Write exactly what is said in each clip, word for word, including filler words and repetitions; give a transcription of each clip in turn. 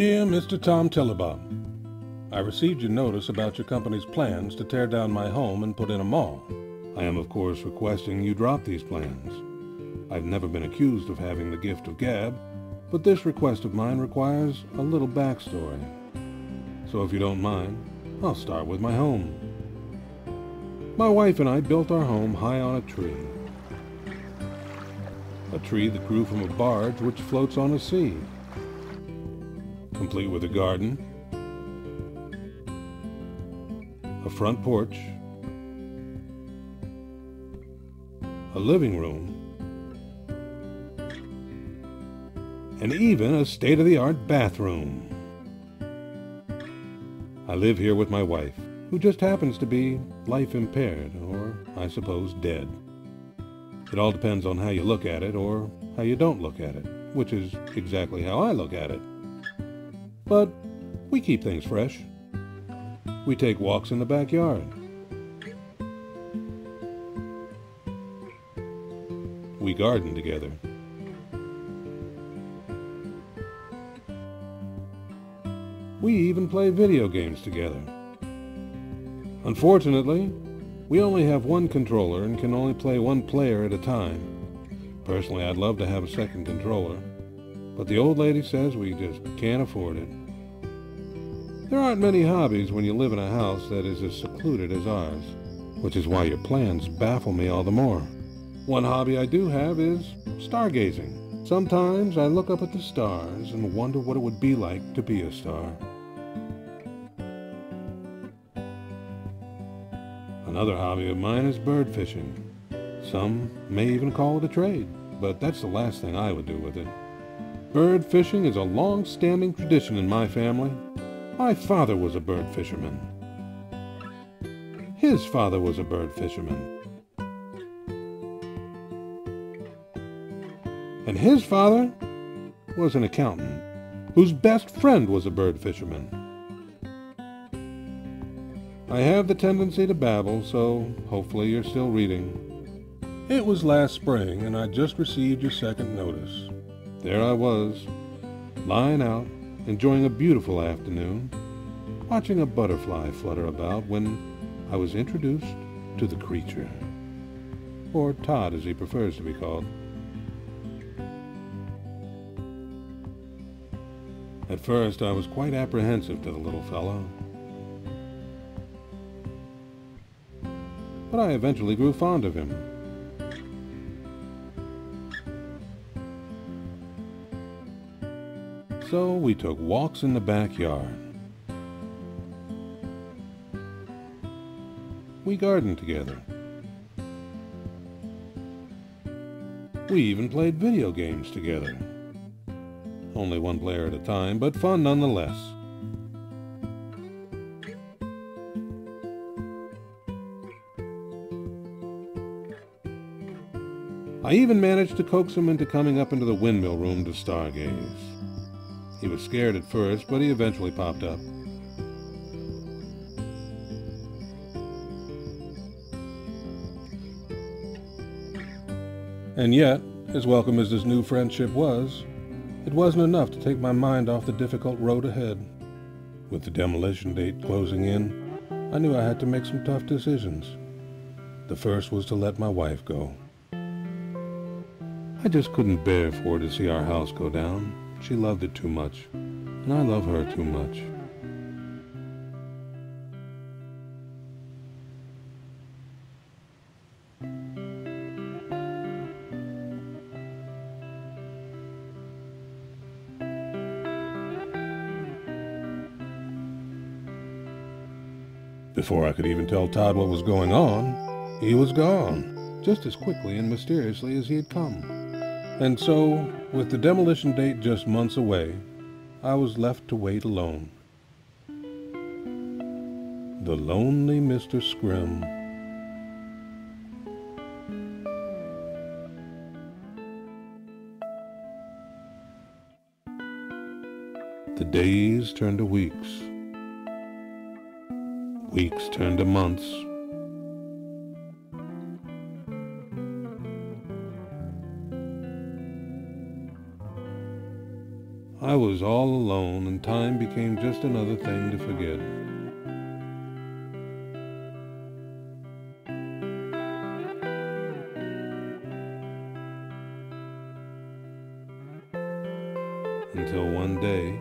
Dear Mister Tom Tillibop, I received your notice about your company's plans to tear down my home and put in a mall. I am, of course, requesting you drop these plans. I've never been accused of having the gift of gab, but this request of mine requires a little backstory. So if you don't mind, I'll start with my home. My wife and I built our home high on a tree. A tree that grew from a barge which floats on a sea, complete with a garden, a front porch, a living room, and even a state-of-the-art bathroom. I live here with my wife, who just happens to be life-impaired, or I suppose dead. It all depends on how you look at it or how you don't look at it, which is exactly how I look at it. But we keep things fresh. We take walks in the backyard. We garden together. We even play video games together. Unfortunately, we only have one controller and can only play one player at a time. Personally, I'd love to have a second controller, but the old lady says we just can't afford it. There aren't many hobbies when you live in a house that is as secluded as ours, which is why your plans baffle me all the more. One hobby I do have is stargazing. Sometimes I look up at the stars and wonder what it would be like to be a star. Another hobby of mine is bird fishing. Some may even call it a trade, but that's the last thing I would do with it. Bird fishing is a long-standing tradition in my family. My father was a bird fisherman. His father was a bird fisherman. And his father was an accountant, whose best friend was a bird fisherman. I have the tendency to babble, so hopefully you're still reading. It was last spring, and I just received your second notice. There I was, lying out, enjoying a beautiful afternoon, watching a butterfly flutter about when I was introduced to the creature, or Todd as he prefers to be called. At first I was quite apprehensive to the little fellow, but I eventually grew fond of him. So we took walks in the backyard. We gardened together. We even played video games together. Only one player at a time, but fun nonetheless. I even managed to coax him into coming up into the windmill room to stargaze. He was scared at first, but he eventually popped up. And yet, as welcome as this new friendship was, it wasn't enough to take my mind off the difficult road ahead. With the demolition date closing in, I knew I had to make some tough decisions. The first was to let my wife go. I just couldn't bear for her to see our house go down. She loved it too much, and I love her too much. Before I could even tell Todd what was going on, he was gone, just as quickly and mysteriously as he had come. And so, with the demolition date just months away, I was left to wait alone. The lonely Mister Scrim. The days turned to weeks. Weeks turned to months. I I was all alone, and time became just another thing to forget. Until one day,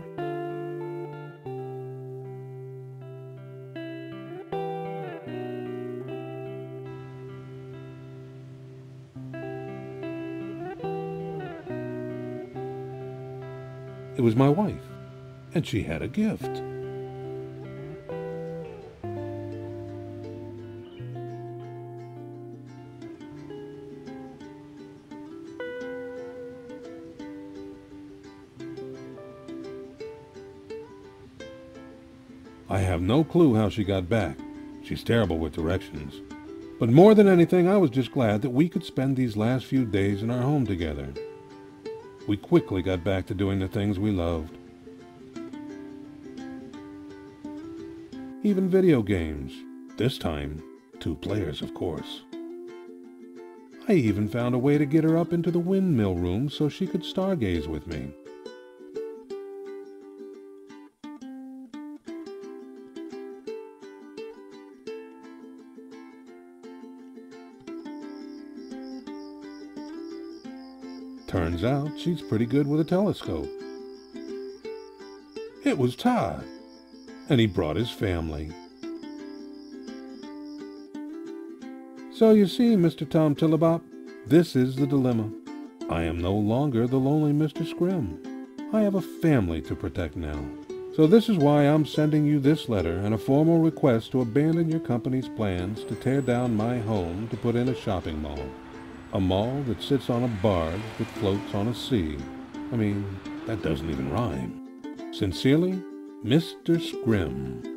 it was my wife, and she had a gift. I have no clue how she got back. She's terrible with directions. But more than anything, I was just glad that we could spend these last few days in our home together. We quickly got back to doing the things we loved. Even video games. This time, two players, of course. I even found a way to get her up into the windmill room so she could stargaze with me. Turns out she's pretty good with a telescope. It was Todd, and he brought his family. So you see, Mister Tom Tillibop, this is the dilemma. I am no longer the lonely Mister Scrim. I have a family to protect now. So this is why I'm sending you this letter and a formal request to abandon your company's plans to tear down my home to put in a shopping mall. A mall that sits on a barge that floats on a sea. I mean, that doesn't even rhyme. Sincerely, Mister Scrim.